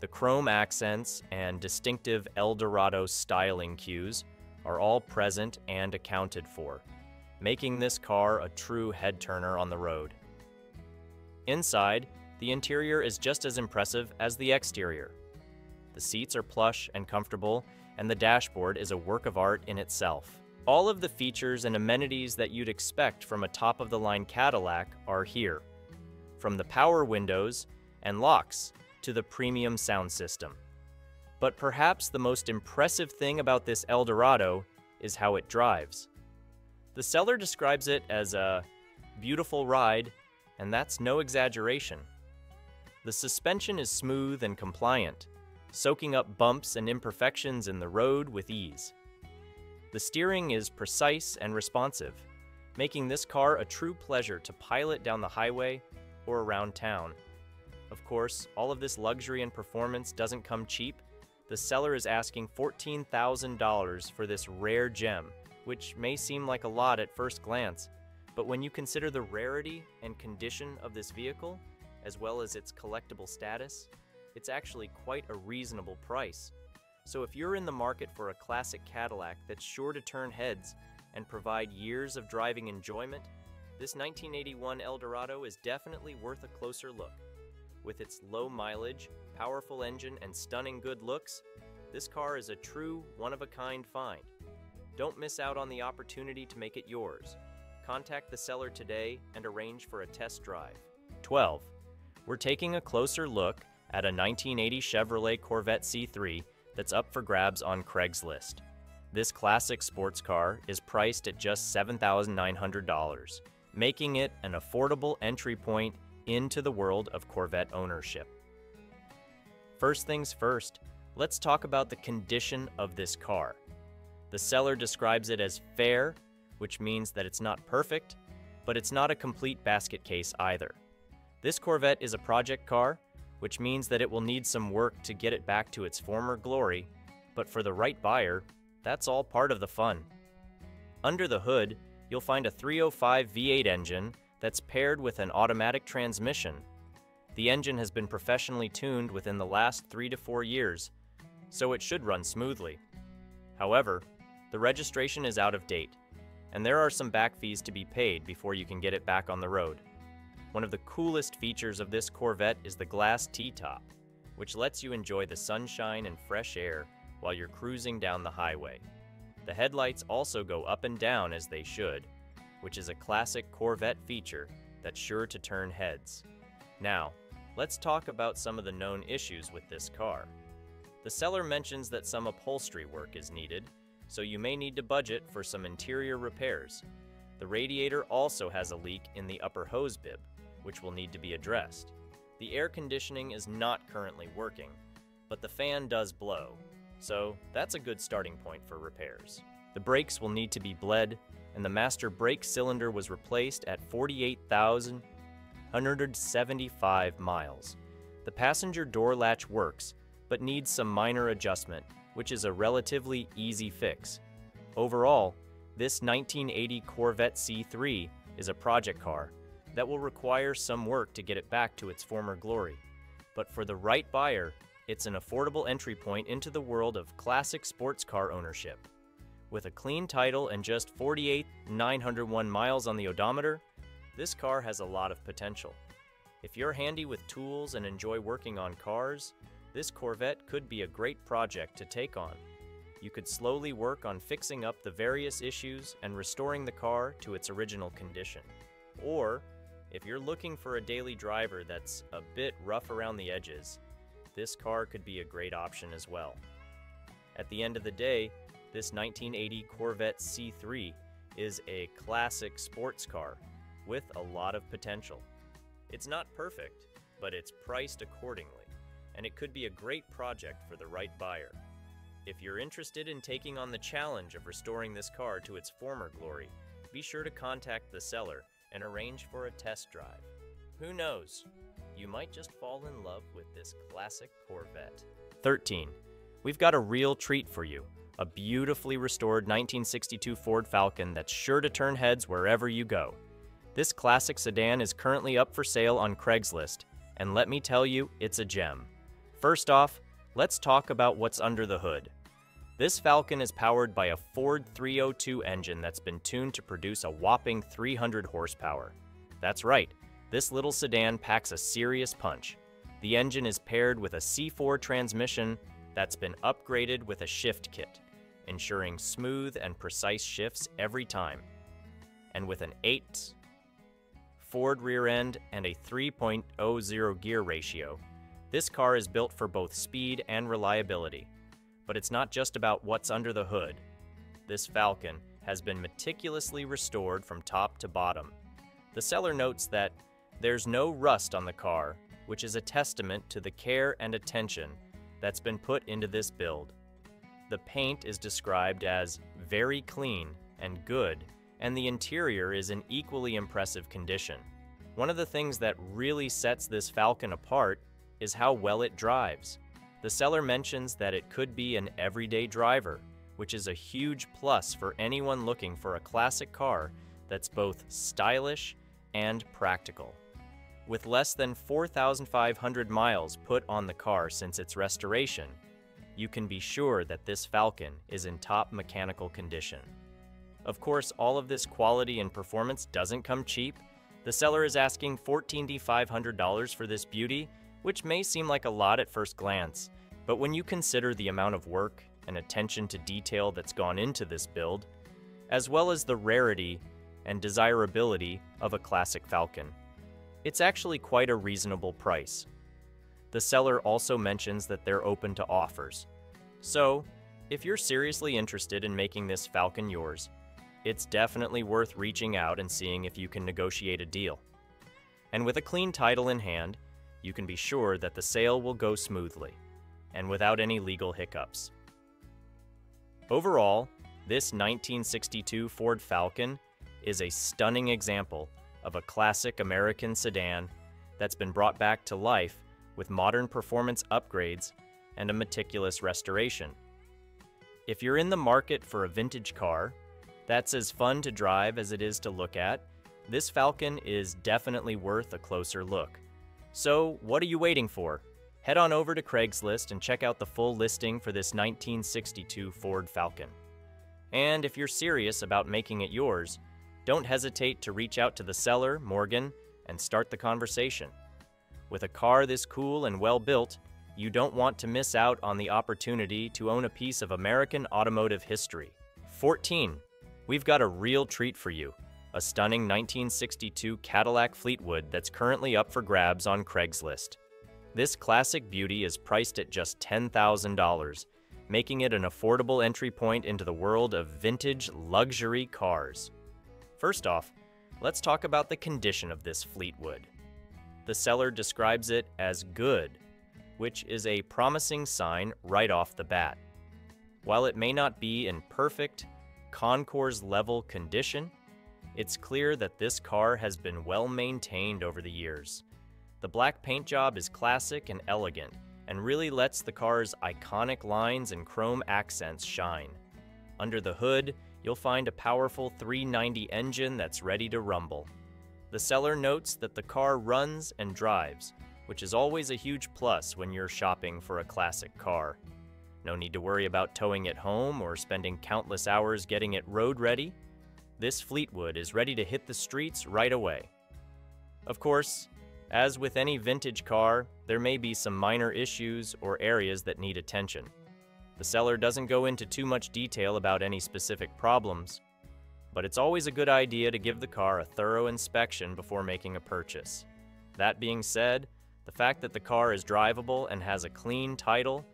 The chrome accents and distinctive Eldorado styling cues are all present and accounted for, making this car a true head-turner on the road. Inside, the interior is just as impressive as the exterior. The seats are plush and comfortable, and the dashboard is a work of art in itself. All of the features and amenities that you'd expect from a top-of-the-line Cadillac are here, from the power windows and locks to the premium sound system. But perhaps the most impressive thing about this Eldorado is how it drives. The seller describes it as a beautiful ride, and that's no exaggeration. The suspension is smooth and compliant, soaking up bumps and imperfections in the road with ease. The steering is precise and responsive, making this car a true pleasure to pilot down the highway or around town. Of course, all of this luxury and performance doesn't come cheap. The seller is asking $14,000 for this rare gem, which may seem like a lot at first glance, but when you consider the rarity and condition of this vehicle, as well as its collectible status, it's actually quite a reasonable price. So if you're in the market for a classic Cadillac that's sure to turn heads and provide years of driving enjoyment, this 1981 Eldorado is definitely worth a closer look. With its low mileage, powerful engine, and stunning good looks, this car is a true one-of-a-kind find. Don't miss out on the opportunity to make it yours. Contact the seller today and arrange for a test drive. 12. We're taking a closer look at a 1980 Chevrolet Corvette C3 that's up for grabs on Craigslist. This classic sports car is priced at just $7,900, making it an affordable entry point into the world of Corvette ownership. First things first, let's talk about the condition of this car. The seller describes it as fair, which means that it's not perfect, but it's not a complete basket case either. This Corvette is a project car, which means that it will need some work to get it back to its former glory, but for the right buyer, that's all part of the fun. Under the hood, you'll find a 305 V8 engine that's paired with an automatic transmission. The engine has been professionally tuned within the last 3 to 4 years, so it should run smoothly. However, the registration is out of date, and there are some back fees to be paid before you can get it back on the road. One of the coolest features of this Corvette is the glass T-top, which lets you enjoy the sunshine and fresh air while you're cruising down the highway. The headlights also go up and down as they should, which is a classic Corvette feature that's sure to turn heads. Now, let's talk about some of the known issues with this car. The seller mentions that some upholstery work is needed, so you may need to budget for some interior repairs. The radiator also has a leak in the upper hose bib, which will need to be addressed. The air conditioning is not currently working, but the fan does blow, so that's a good starting point for repairs. The brakes will need to be bled, and the master brake cylinder was replaced at 48,175 miles. The passenger door latch works, but needs some minor adjustment, which is a relatively easy fix. Overall, this 1980 Corvette C3 is a project car that will require some work to get it back to its former glory. But for the right buyer, it's an affordable entry point into the world of classic sports car ownership. With a clean title and just 48,901 miles on the odometer, this car has a lot of potential. If you're handy with tools and enjoy working on cars, this Corvette could be a great project to take on. You could slowly work on fixing up the various issues and restoring the car to its original condition. Or, if you're looking for a daily driver that's a bit rough around the edges, this car could be a great option as well. At the end of the day, this 1980 Corvette C3 is a classic sports car with a lot of potential. It's not perfect, but it's priced accordingly, and it could be a great project for the right buyer. If you're interested in taking on the challenge of restoring this car to its former glory, be sure to contact the seller and arrange for a test drive. Who knows? You might just fall in love with this classic Corvette. 13. We've got a real treat for you, a beautifully restored 1962 Ford Falcon that's sure to turn heads wherever you go. This classic sedan is currently up for sale on Craigslist, and let me tell you, it's a gem. First off, let's talk about what's under the hood. This Falcon is powered by a Ford 302 engine that's been tuned to produce a whopping 300 horsepower. That's right, this little sedan packs a serious punch. The engine is paired with a C4 transmission that's been upgraded with a shift kit, ensuring smooth and precise shifts every time. And with an 8 Ford rear end and a 3.00 gear ratio, this car is built for both speed and reliability. But it's not just about what's under the hood. This Falcon has been meticulously restored from top to bottom. The seller notes that there's no rust on the car, which is a testament to the care and attention that's been put into this build. The paint is described as very clean and good, and the interior is in equally impressive condition. One of the things that really sets this Falcon apart is how well it drives. The seller mentions that it could be an everyday driver, which is a huge plus for anyone looking for a classic car that's both stylish and practical. With less than 4,500 miles put on the car since its restoration, you can be sure that this Falcon is in top mechanical condition. Of course, all of this quality and performance doesn't come cheap. The seller is asking $14,500 for this beauty, which may seem like a lot at first glance, but when you consider the amount of work and attention to detail that's gone into this build, as well as the rarity and desirability of a classic Falcon, it's actually quite a reasonable price. The seller also mentions that they're open to offers. So, if you're seriously interested in making this Falcon yours, it's definitely worth reaching out and seeing if you can negotiate a deal. And with a clean title in hand, you can be sure that the sale will go smoothly, and without any legal hiccups. Overall, this 1962 Ford Falcon is a stunning example of a classic American sedan that's been brought back to life with modern performance upgrades and a meticulous restoration. If you're in the market for a vintage car that's as fun to drive as it is to look at, this Falcon is definitely worth a closer look. So, what are you waiting for? Head on over to Craigslist and check out the full listing for this 1962 Ford Falcon. And if you're serious about making it yours, don't hesitate to reach out to the seller, Morgan, and start the conversation. With a car this cool and well-built, you don't want to miss out on the opportunity to own a piece of American automotive history. 14. We've got a real treat for you, a stunning 1962 Cadillac Fleetwood that's currently up for grabs on Craigslist. This classic beauty is priced at just $10,000, making it an affordable entry point into the world of vintage luxury cars. First off, let's talk about the condition of this Fleetwood. The seller describes it as good, which is a promising sign right off the bat. While it may not be in perfect, concours-level condition, it's clear that this car has been well-maintained over the years. The black paint job is classic and elegant, and really lets the car's iconic lines and chrome accents shine. Under the hood, you'll find a powerful 390 engine that's ready to rumble. The seller notes that the car runs and drives, which is always a huge plus when you're shopping for a classic car. No need to worry about towing it home or spending countless hours getting it road ready. This Fleetwood is ready to hit the streets right away. Of course, as with any vintage car, there may be some minor issues or areas that need attention. The seller doesn't go into too much detail about any specific problems, but it's always a good idea to give the car a thorough inspection before making a purchase. That being said, the fact that the car is drivable and has a clean title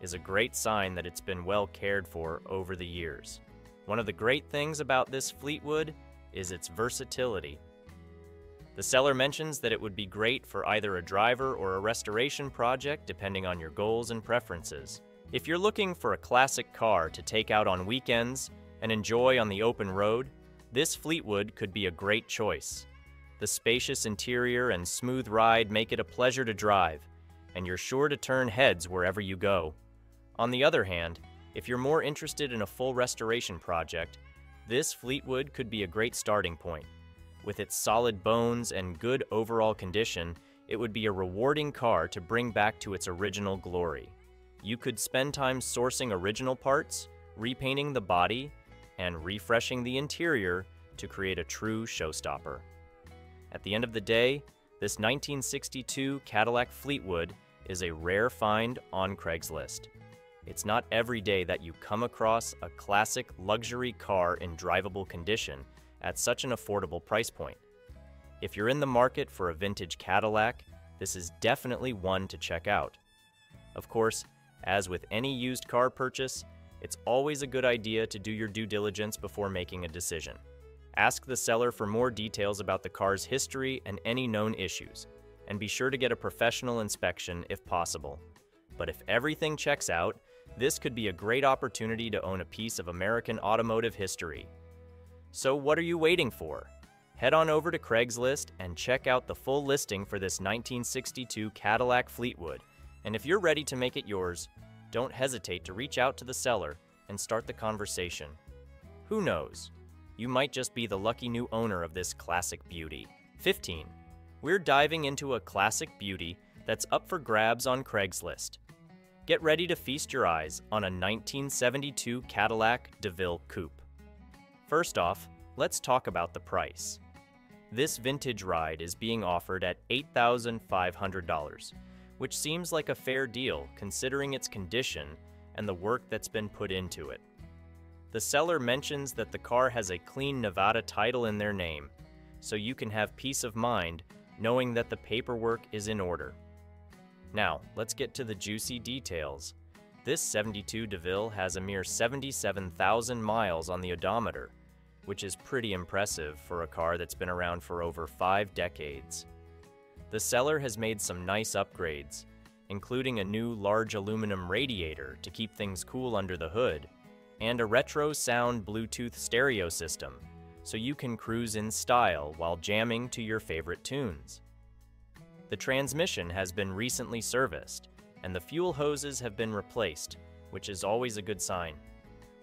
is a great sign that it's been well cared for over the years. One of the great things about this Fleetwood is its versatility. The seller mentions that it would be great for either a driver or a restoration project, depending on your goals and preferences. If you're looking for a classic car to take out on weekends and enjoy on the open road, this Fleetwood could be a great choice. The spacious interior and smooth ride make it a pleasure to drive, and you're sure to turn heads wherever you go. On the other hand, if you're more interested in a full restoration project, this Fleetwood could be a great starting point. With its solid bones and good overall condition, it would be a rewarding car to bring back to its original glory. You could spend time sourcing original parts, repainting the body, and refreshing the interior to create a true showstopper. At the end of the day, this 1962 Cadillac Fleetwood is a rare find on Craigslist. It's not every day that you come across a classic luxury car in drivable condition at such an affordable price point. If you're in the market for a vintage Cadillac, this is definitely one to check out. Of course, as with any used car purchase, it's always a good idea to do your due diligence before making a decision. Ask the seller for more details about the car's history and any known issues, and be sure to get a professional inspection if possible. But if everything checks out, this could be a great opportunity to own a piece of American automotive history. So what are you waiting for? Head on over to Craigslist and check out the full listing for this 1962 Cadillac Fleetwood. And if you're ready to make it yours, don't hesitate to reach out to the seller and start the conversation. Who knows? You might just be the lucky new owner of this classic beauty. 15. We're diving into a classic beauty that's up for grabs on Craigslist. Get ready to feast your eyes on a 1972 Cadillac DeVille Coupe. First off, let's talk about the price. This vintage ride is being offered at $8,500, which seems like a fair deal considering its condition and the work that's been put into it. The seller mentions that the car has a clean Nevada title in their name, so you can have peace of mind knowing that the paperwork is in order. Now, let's get to the juicy details. This 72 DeVille has a mere 77,000 miles on the odometer, which is pretty impressive for a car that's been around for over 5 decades. The seller has made some nice upgrades, including a new large aluminum radiator to keep things cool under the hood, and a retro sound Bluetooth stereo system, so you can cruise in style while jamming to your favorite tunes. The transmission has been recently serviced, and the fuel hoses have been replaced, which is always a good sign.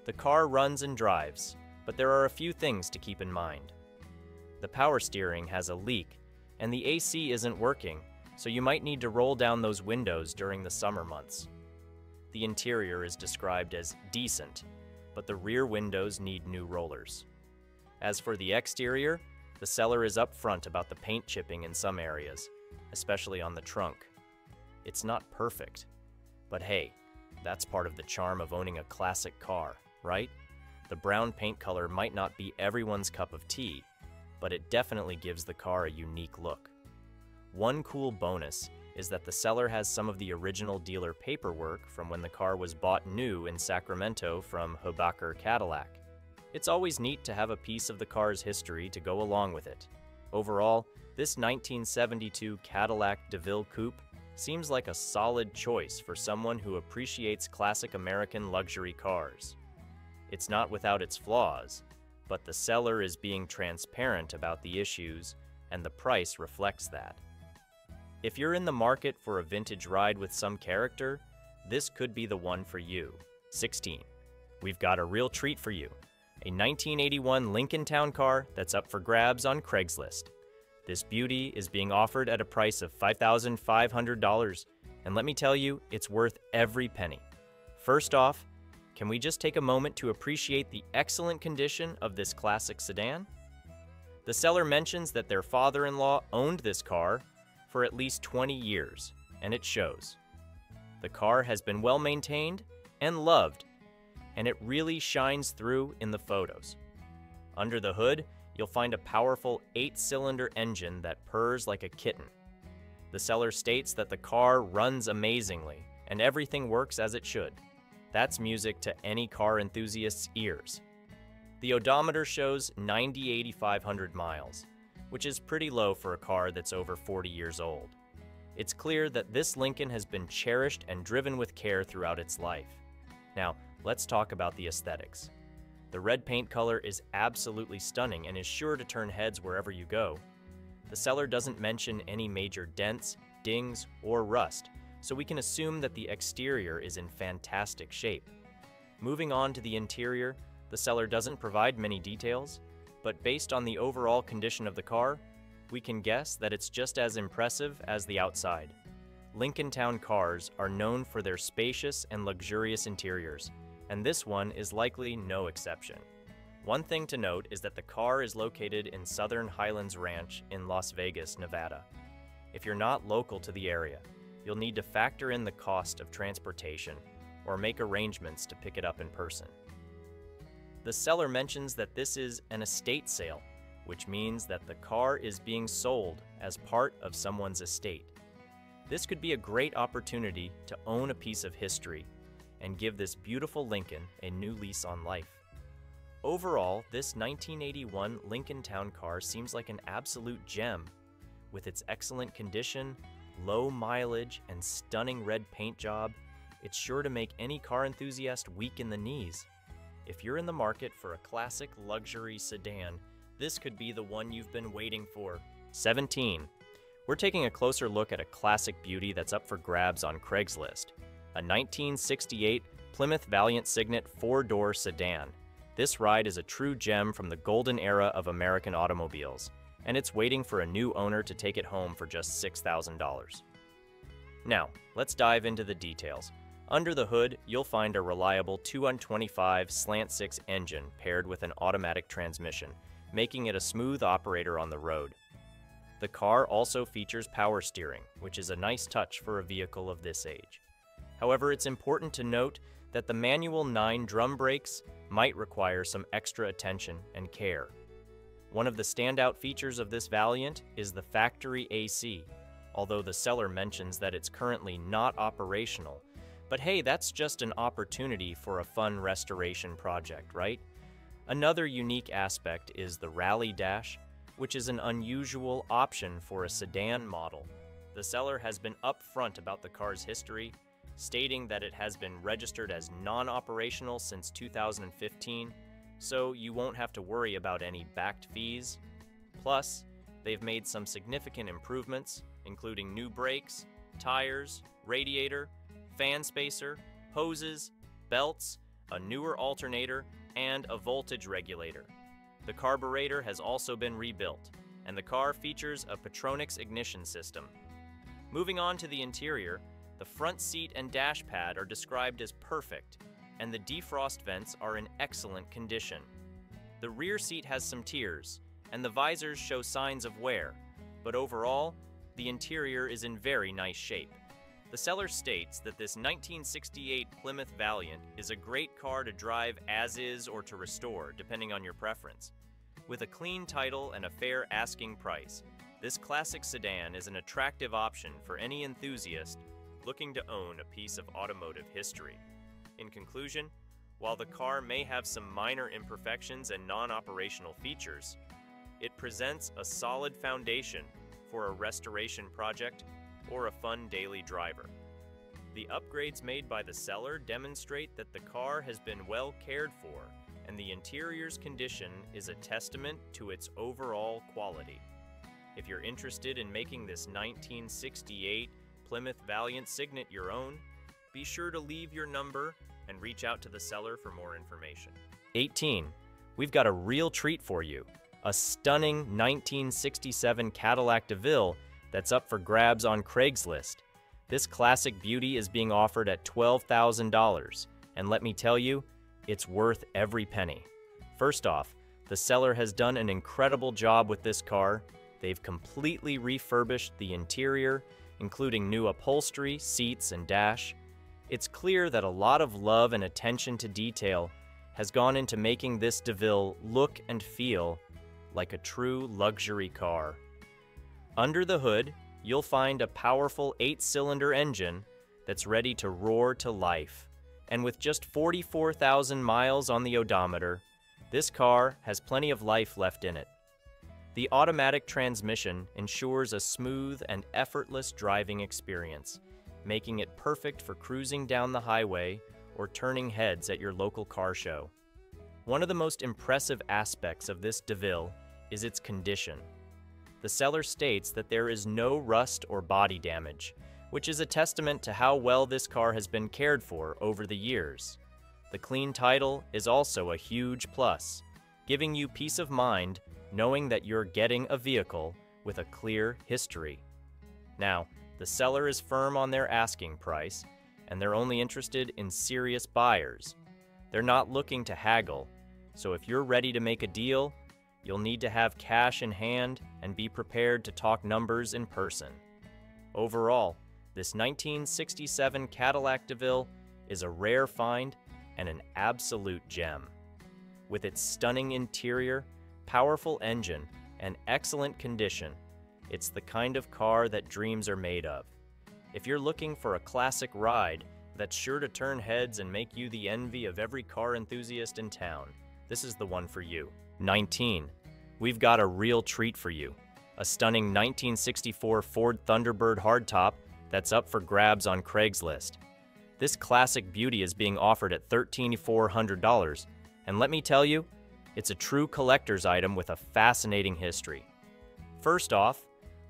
The car runs and drives, but there are a few things to keep in mind. The power steering has a leak, and the AC isn't working, so you might need to roll down those windows during the summer months. The interior is described as decent, but the rear windows need new rollers. As for the exterior, the seller is upfront about the paint chipping in some areas, especially on the trunk. It's not perfect, but hey, that's part of the charm of owning a classic car, right? The brown paint color might not be everyone's cup of tea, but it definitely gives the car a unique look. One cool bonus is that the seller has some of the original dealer paperwork from when the car was bought new in Sacramento from Hubacker Cadillac. It's always neat to have a piece of the car's history to go along with it. Overall, this 1972 Cadillac DeVille Coupe seems like a solid choice for someone who appreciates classic American luxury cars. It's not without its flaws, but the seller is being transparent about the issues, and the price reflects that. If you're in the market for a vintage ride with some character, this could be the one for you. 16. We've got a real treat for you. A 1981 Lincoln Town Car that's up for grabs on Craigslist. This beauty is being offered at a price of $5,500, and let me tell you, it's worth every penny. First off, can we just take a moment to appreciate the excellent condition of this classic sedan? The seller mentions that their father-in-law owned this car for at least 20 years, and it shows. The car has been well maintained and loved, and it really shines through in the photos. Under the hood, you'll find a powerful 8-cylinder engine that purrs like a kitten. The seller states that the car runs amazingly and everything works as it should. That's music to any car enthusiast's ears. The odometer shows 98,500 miles, which is pretty low for a car that's over 40 years old. It's clear that this Lincoln has been cherished and driven with care throughout its life. Now, let's talk about the aesthetics. The red paint color is absolutely stunning and is sure to turn heads wherever you go. The seller doesn't mention any major dents, dings, or rust, so we can assume that the exterior is in fantastic shape. Moving on to the interior, the seller doesn't provide many details, but based on the overall condition of the car, we can guess that it's just as impressive as the outside. Lincoln Town Cars are known for their spacious and luxurious interiors, and this one is likely no exception. One thing to note is that the car is located in Southern Highlands Ranch in Las Vegas, Nevada. If you're not local to the area, you'll need to factor in the cost of transportation or make arrangements to pick it up in person. The seller mentions that this is an estate sale, which means that the car is being sold as part of someone's estate. This could be a great opportunity to own a piece of history and give this beautiful Lincoln a new lease on life. Overall, this 1981 Lincoln Town Car seems like an absolute gem, with its excellent condition, low mileage, and stunning red paint job. It's sure to make any car enthusiast weak in the knees. If you're in the market for a classic luxury sedan, this could be the one you've been waiting for. 17. We're taking a closer look at a classic beauty that's up for grabs on Craigslist. A 1968 Plymouth Valiant Signet 4-door sedan. This ride is a true gem from the golden era of American automobiles, and it's waiting for a new owner to take it home for just $6,000. Now, let's dive into the details. Under the hood, you'll find a reliable 225 slant-6 engine paired with an automatic transmission, making it a smooth operator on the road. The car also features power steering, which is a nice touch for a vehicle of this age. However, it's important to note that the manual 9 drum brakes might require some extra attention and care. One of the standout features of this Valiant is the factory AC, although the seller mentions that it's currently not operational. But hey, that's just an opportunity for a fun restoration project, right? Another unique aspect is the Rally Dash, which is an unusual option for a sedan model. The seller has been upfront about the car's history, stating that it has been registered as non-operational since 2015, so you won't have to worry about any backed fees. Plus, they've made some significant improvements, including new brakes, tires, radiator, fan spacer, hoses, belts, a newer alternator, and a voltage regulator. The carburetor has also been rebuilt, and the car features a Petronix ignition system. Moving on to the interior, the front seat and dash pad are described as perfect, and the defrost vents are in excellent condition. The rear seat has some tears, and the visors show signs of wear, but overall, the interior is in very nice shape. The seller states that this 1968 Plymouth Valiant is a great car to drive as is or to restore, depending on your preference. With a clean title and a fair asking price, this classic sedan is an attractive option for any enthusiast looking to own a piece of automotive history. In conclusion, while the car may have some minor imperfections and non-operational features, it presents a solid foundation for a restoration project or a fun daily driver. The upgrades made by the seller demonstrate that the car has been well cared for, and the interior's condition is a testament to its overall quality. If you're interested in making this 1968 Plymouth Valiant Signet your own, be sure to leave your number and reach out to the seller for more information. 18. We've got a real treat for you, a stunning 1967 Cadillac DeVille that's up for grabs on Craigslist. This classic beauty is being offered at $12,000, and let me tell you, it's worth every penny. First off, the seller has done an incredible job with this car. They've completely refurbished the interior, including new upholstery, seats, and dash. It's clear that a lot of love and attention to detail has gone into making this DeVille look and feel like a true luxury car. Under the hood, you'll find a powerful 8-cylinder engine that's ready to roar to life. And with just 44,000 miles on the odometer, this car has plenty of life left in it. The automatic transmission ensures a smooth and effortless driving experience, making it perfect for cruising down the highway or turning heads at your local car show. One of the most impressive aspects of this DeVille is its condition. The seller states that there is no rust or body damage, which is a testament to how well this car has been cared for over the years. The clean title is also a huge plus, giving you peace of mind knowing that you're getting a vehicle with a clear history. Now, the seller is firm on their asking price, and they're only interested in serious buyers. They're not looking to haggle, so if you're ready to make a deal, you'll need to have cash in hand and be prepared to talk numbers in person. Overall, this 1967 Cadillac DeVille is a rare find and an absolute gem. With its stunning interior, powerful engine, and excellent condition, it's the kind of car that dreams are made of. If you're looking for a classic ride that's sure to turn heads and make you the envy of every car enthusiast in town, this is the one for you. 19. We've got a real treat for you, a stunning 1964 Ford Thunderbird hardtop that's up for grabs on Craigslist. This classic beauty is being offered at $13,400, and let me tell you, it's a true collector's item with a fascinating history. First off,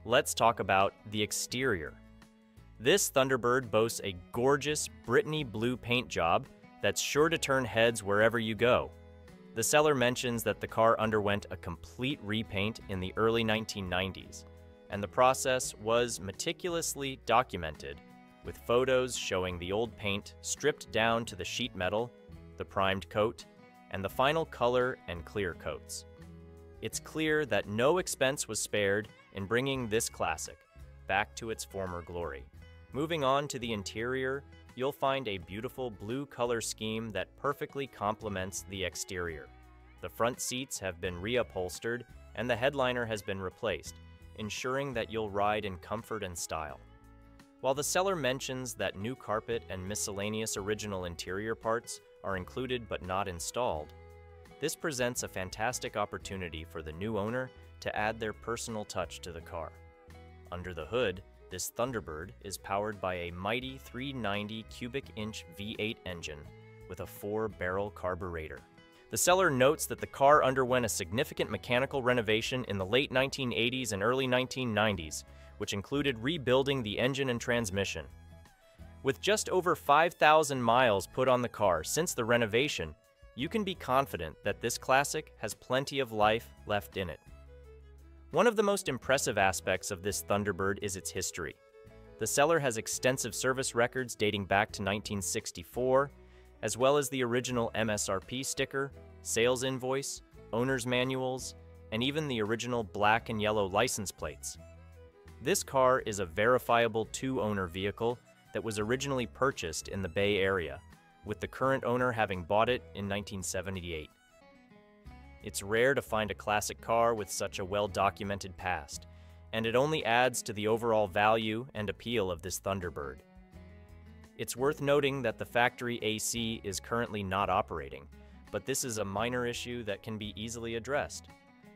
let's talk about the exterior. This Thunderbird boasts a gorgeous Brittany blue paint job that's sure to turn heads wherever you go. The seller mentions that the car underwent a complete repaint in the early 1990s, and the process was meticulously documented, with photos showing the old paint stripped down to the sheet metal, the primed coat, and the final color and clear coats. It's clear that no expense was spared in bringing this classic back to its former glory. Moving on to the interior, you'll find a beautiful blue color scheme that perfectly complements the exterior. The front seats have been reupholstered, and the headliner has been replaced, ensuring that you'll ride in comfort and style. While the seller mentions that new carpet and miscellaneous original interior parts are included but not installed, this presents a fantastic opportunity for the new owner to add their personal touch to the car. Under the hood, this Thunderbird is powered by a mighty 390 cubic inch V8 engine with a 4-barrel carburetor. The seller notes that the car underwent a significant mechanical renovation in the late 1980s and early 1990s, which included rebuilding the engine and transmission. With just over 5,000 miles put on the car since the renovation, you can be confident that this classic has plenty of life left in it. One of the most impressive aspects of this Thunderbird is its history. The seller has extensive service records dating back to 1964, as well as the original MSRP sticker, sales invoice, owner's manuals, and even the original black and yellow license plates. This car is a verifiable two-owner vehicle that was originally purchased in the Bay Area, with the current owner having bought it in 1978. It's rare to find a classic car with such a well-documented past, and it only adds to the overall value and appeal of this Thunderbird. It's worth noting that the factory AC is currently not operating, but this is a minor issue that can be easily addressed.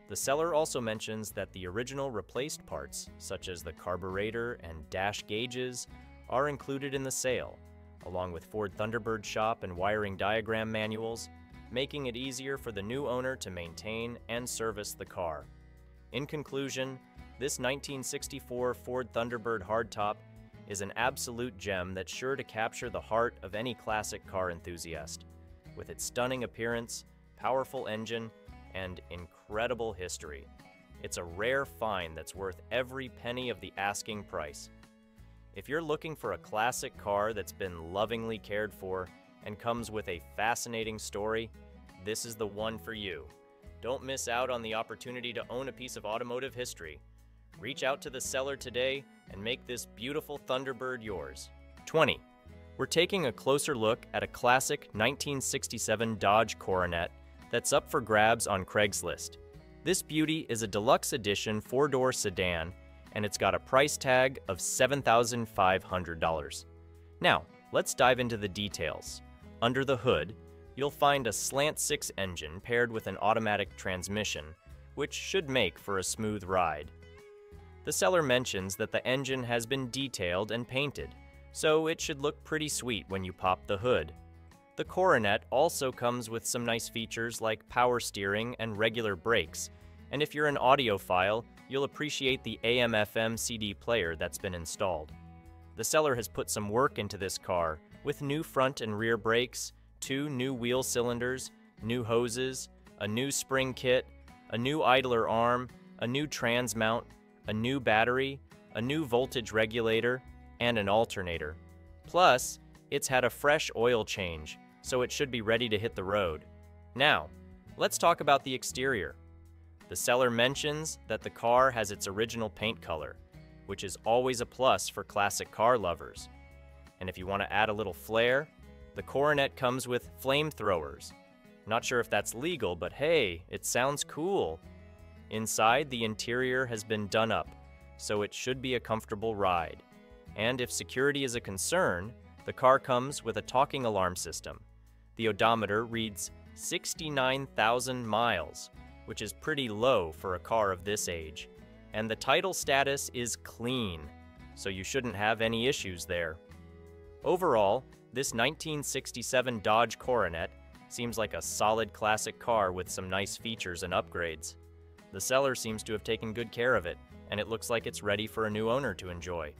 The seller also mentions that the original replaced parts, such as the carburetor and dash gauges, are included in the sale, along with Ford Thunderbird shop and wiring diagram manuals, making it easier for the new owner to maintain and service the car. In conclusion, this 1964 Ford Thunderbird hardtop is an absolute gem that's sure to capture the heart of any classic car enthusiast, with its stunning appearance, powerful engine, and incredible history. It's a rare find that's worth every penny of the asking price. If you're looking for a classic car that's been lovingly cared for and comes with a fascinating story, this is the one for you. Don't miss out on the opportunity to own a piece of automotive history. Reach out to the seller today and make this beautiful Thunderbird yours. 20. We're taking a closer look at a classic 1967 Dodge Coronet that's up for grabs on Craigslist. This beauty is a deluxe edition 4-door sedan, and it's got a price tag of $7,500. Now, let's dive into the details. Under the hood, you'll find a slant 6 engine paired with an automatic transmission, which should make for a smooth ride. The seller mentions that the engine has been detailed and painted, so it should look pretty sweet when you pop the hood. The Coronet also comes with some nice features like power steering and regular brakes, and if you're an audiophile, you'll appreciate the AM/FM CD player that's been installed. The seller has put some work into this car, with new front and rear brakes, 2 new wheel cylinders, new hoses, a new spring kit, a new idler arm, a new trans mount, a new battery, a new voltage regulator, and an alternator. Plus, it's had a fresh oil change, so it should be ready to hit the road. Now, let's talk about the exterior. The seller mentions that the car has its original paint color, which is always a plus for classic car lovers. And if you want to add a little flair, the Coronet comes with flamethrowers. Not sure if that's legal, but hey, it sounds cool. Inside, the interior has been done up, so it should be a comfortable ride. And if security is a concern, the car comes with a talking alarm system. The odometer reads 69,000 miles, which is pretty low for a car of this age. And the title status is clean, so you shouldn't have any issues there. Overall, this 1967 Dodge Coronet seems like a solid classic car with some nice features and upgrades. The seller seems to have taken good care of it, and it looks like it's ready for a new owner to enjoy.